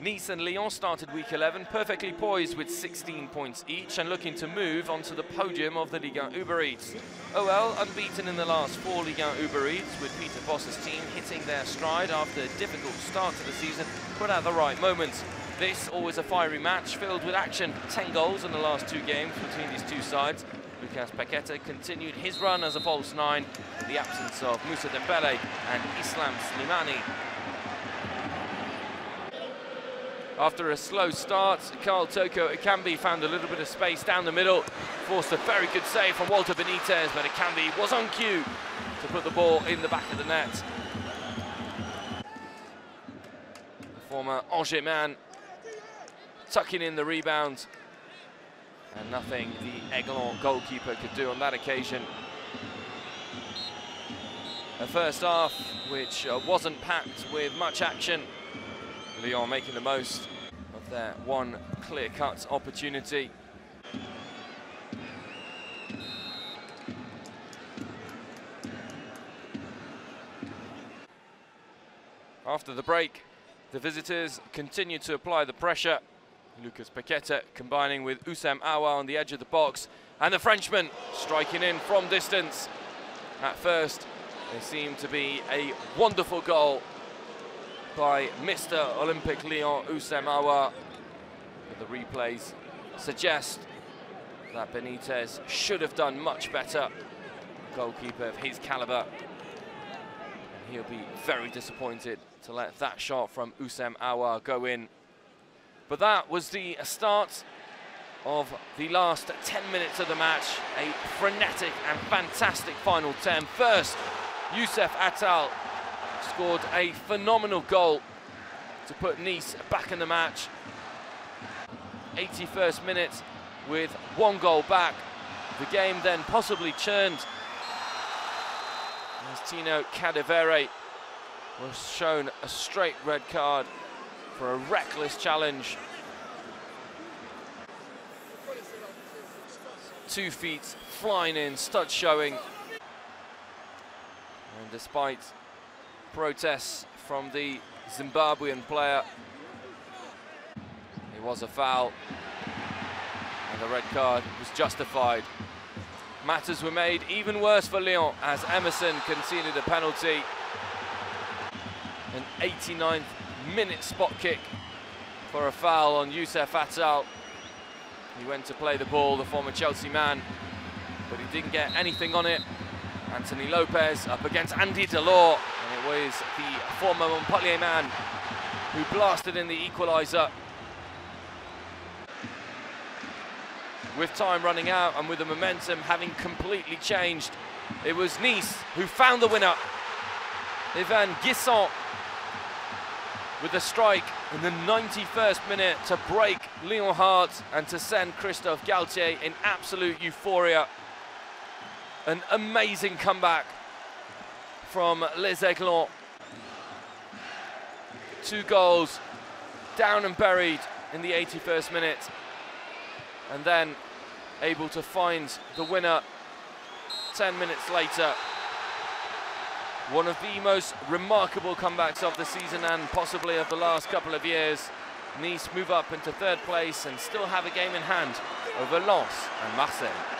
Nice and Lyon started week 11 perfectly poised with 16 points each and looking to move onto the podium of the Ligue 1 Uber Eats. OL unbeaten in the last 4 Ligue 1 Uber Eats, with Peter Bosz's team hitting their stride after a difficult start to the season, but at the right moments. This always a fiery match filled with action. 10 goals in the last 2 games between these two sides. Lucas Paqueta continued his run as a false 9 in the absence of Moussa Dembele and Islam Slimani. After a slow start, Carl Toko Ekambi found a little bit of space down the middle, forced a very good save from Walter Benitez, but Ekambi was on cue to put the ball in the back of the net. The former Angers man tucking in the rebound, and nothing the Aiglon goalkeeper could do on that occasion. A first half which wasn't packed with much action. Lyon making the most of their one clear-cut opportunity. After the break, the visitors continued to apply the pressure. Lucas Paqueta combining with Houssem Aouar on the edge of the box, and the Frenchman striking in from distance. At first, it seemed to be a wonderful goal by Mr. Olympic Lyon, Houssem Aouar. But the replays suggest that Benitez should have done much better. Goalkeeper of his calibre. He'll be very disappointed to let that shot from Houssem Aouar go in. But that was the start of the last 10 minutes of the match. A frenetic and fantastic final 10. First, Youcef Atal scored a phenomenal goal to put Nice back in the match. 81st minute with 1 goal back. The game then possibly churned as Tino Kadewere was shown a straight red card for a reckless challenge. 2 feet flying in, stud showing. And despite protests from the Zimbabwean player, it was a foul, and the red card was justified. Matters were made even worse for Lyon as Emerson conceded a penalty. An 89th-minute spot kick for a foul on Youcef Atal. He went to play the ball, the former Chelsea man, but he didn't get anything on it. Anthony Lopez up against Andy Delort, and it was the former Montpellier man who blasted in the equaliser. With time running out and with the momentum having completely changed, it was Nice who found the winner. Evann Guessand with a strike in the 91st minute to break Lyon hard and to send Christophe Galtier in absolute euphoria. An amazing comeback from Les Aiglons. 2 goals down and buried in the 81st minute, and then able to find the winner 10 minutes later. One of the most remarkable comebacks of the season and possibly of the last couple of years. Nice move up into 3rd place and still have a game in hand over Lens and Marseille.